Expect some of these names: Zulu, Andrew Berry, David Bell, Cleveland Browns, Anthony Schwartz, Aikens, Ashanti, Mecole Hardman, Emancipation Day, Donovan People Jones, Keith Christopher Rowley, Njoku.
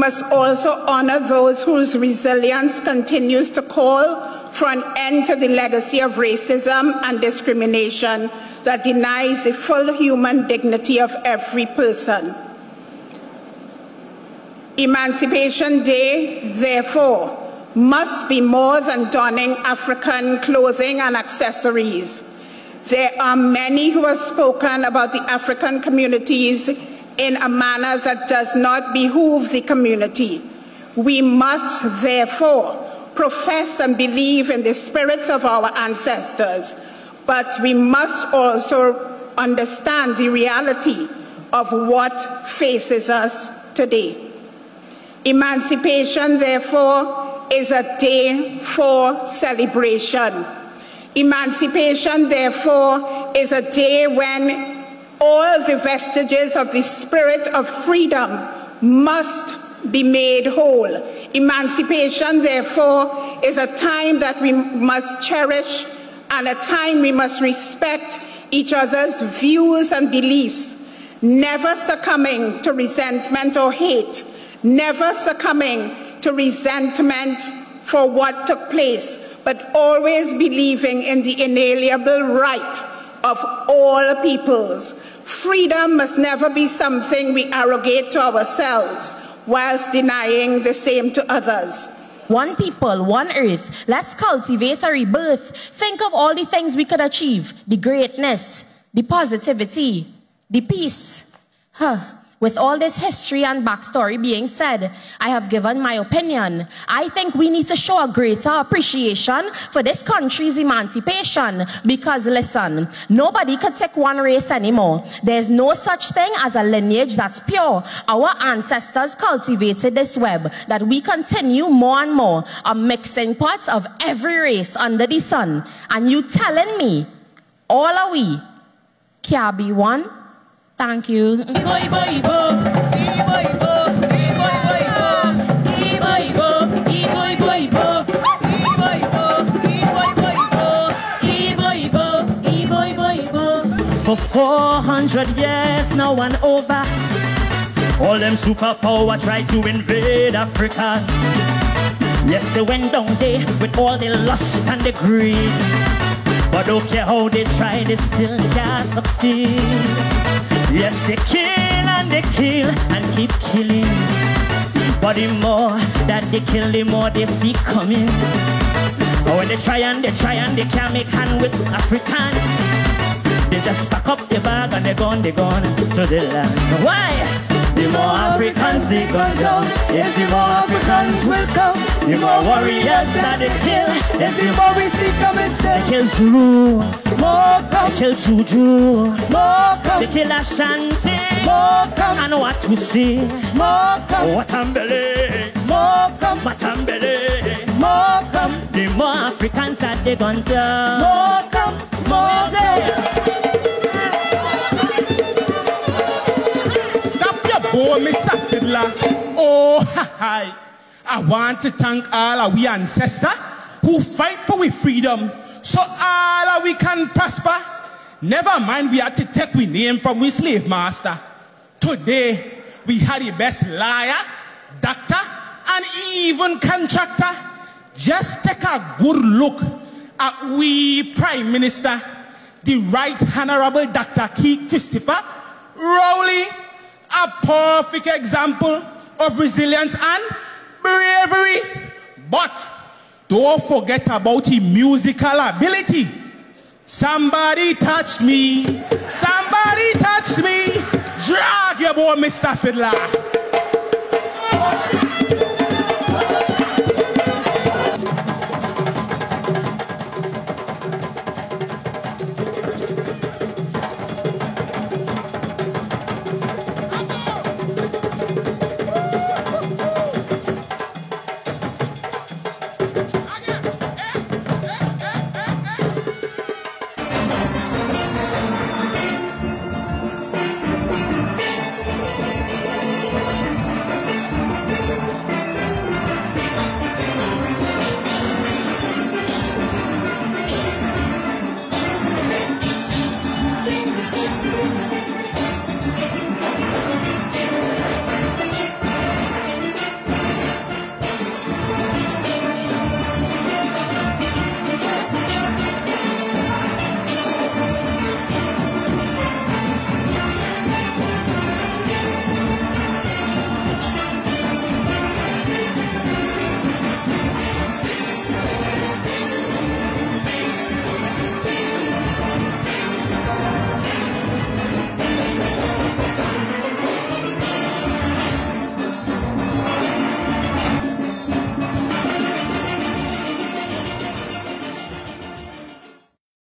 must also honor those whose resilience continues to call for an end to the legacy of racism and discrimination that denies the full human dignity of every person. Emancipation Day, therefore, must be more than donning African clothing and accessories. There are many who have spoken about the African communities in a manner that does not behoove the community. We must, therefore, profess and believe in the spirits of our ancestors, but we must also understand the reality of what faces us today. Emancipation, therefore, is a day for celebration. Emancipation, therefore, is a day when all the vestiges of the spirit of freedom must be made whole. Emancipation, therefore, is a time that we must cherish and a time we must respect each other's views and beliefs, never succumbing to resentment or hate, never succumbing to resentment for what took place, but always believing in the inalienable right of all peoples. Freedom must never be something we arrogate to ourselves whilst denying the same to others. One people, one earth. Let's cultivate a rebirth. Think of all the things we could achieve. The greatness, the positivity, the peace. With all this history and backstory being said, I have given my opinion. I think we need to show a greater appreciation for this country's emancipation. Because listen, nobody could take one race anymore. There's no such thing as a lineage that's pure. Our ancestors cultivated this web that we continue more and more, a mixing pot of every race under the sun. And you telling me, all are we, can be one? Thank you. For 400 years now and over, all them superpower tried to invade Africa. Yes, they went down there with all the lust and the greed, but don't care how they try, they still can't succeed. Yes, they kill and keep killing, but the more that they kill, the more they see coming. But when they try and they can't make hand with African, they just pack up their bag and they're gone to the land. Why? The more Africans they gone down, yes, the more Africans will come. The more warriors that they kill, yes, the more we see coming still. They kill Zulu, more come. They kill Juju, more come. They kill Ashanti, more come. And what we see, more come. Watambele, more come. Matambele, more come. The more Africans that they gone down, more come, more come. Oh, Mr. Fiddler, oh, hi. I want to thank all of we ancestors who fight for we freedom so all of we can prosper. Never mind we had to take we name from we slave master. Today, we had the best liar, doctor, and even contractor. Just take a good look at we Prime Minister, the Right Honorable Dr. Keith Christopher Rowley. A perfect example of resilience and bravery. But don't forget about his musical ability. Somebody touched me. Somebody touched me. Drag your boy, Mr. Fiddler.